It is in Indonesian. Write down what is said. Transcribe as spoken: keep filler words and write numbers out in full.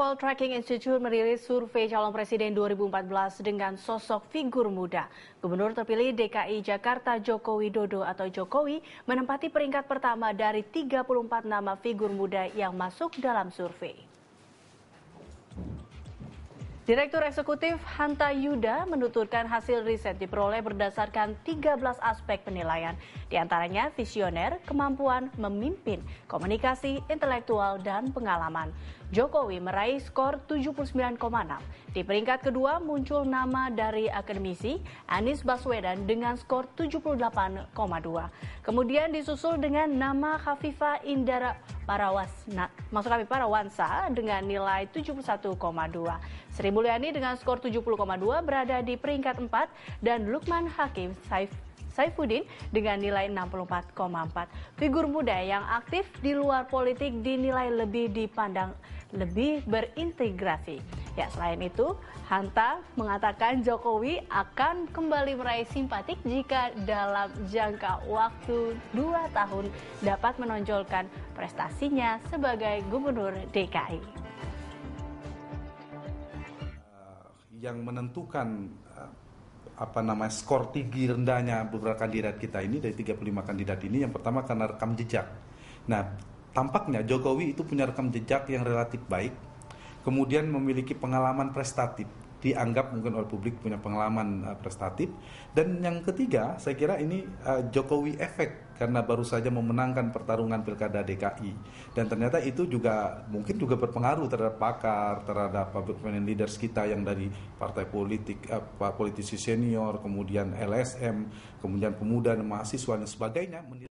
Pol-Tracking Institute merilis survei calon presiden dua ribu empat belas dengan sosok figur muda. Gubernur terpilih D K I Jakarta Joko Widodo atau Jokowi menempati peringkat pertama dari tiga puluh empat nama figur muda yang masuk dalam survei. Direktur Eksekutif Hanta Yuda menuturkan hasil riset diperoleh berdasarkan tiga belas aspek penilaian, di antaranya visioner, kemampuan memimpin, komunikasi, intelektual, dan pengalaman. Jokowi meraih skor tujuh puluh sembilan koma enam. Di peringkat kedua muncul nama dari akademisi Anies Baswedan dengan skor tujuh puluh delapan koma dua. Kemudian disusul dengan nama Khofifah Indar Parawansa, maksud kami Parawansa dengan nilai tujuh puluh satu koma dua. Sri Mulyani dengan skor tujuh puluh koma dua berada di peringkat empat dan Lukman Hakim Saif, Saifuddin dengan nilai enam puluh empat koma empat. Figur muda yang aktif di luar politik dinilai lebih dipandang lebih berintegrasi. Ya, selain itu, Hanta mengatakan Jokowi akan kembali meraih simpatik jika dalam jangka waktu dua tahun dapat menonjolkan prestasinya sebagai Gubernur D K I. Yang menentukan apa nama skor tinggi rendahnya beberapa kandidat kita ini dari tiga puluh lima kandidat ini, yang pertama karena rekam jejak. Nah, tampaknya Jokowi itu punya rekam jejak yang relatif baik, kemudian memiliki pengalaman prestatif, dianggap mungkin oleh publik punya pengalaman uh, prestatif. Dan yang ketiga, saya kira ini uh, Jokowi efek, karena baru saja memenangkan pertarungan Pilkada D K I. Dan ternyata itu juga mungkin juga berpengaruh terhadap pakar, terhadap public opinion leaders kita yang dari partai politik, uh, politisi senior, kemudian L S M, kemudian pemuda dan mahasiswa dan sebagainya.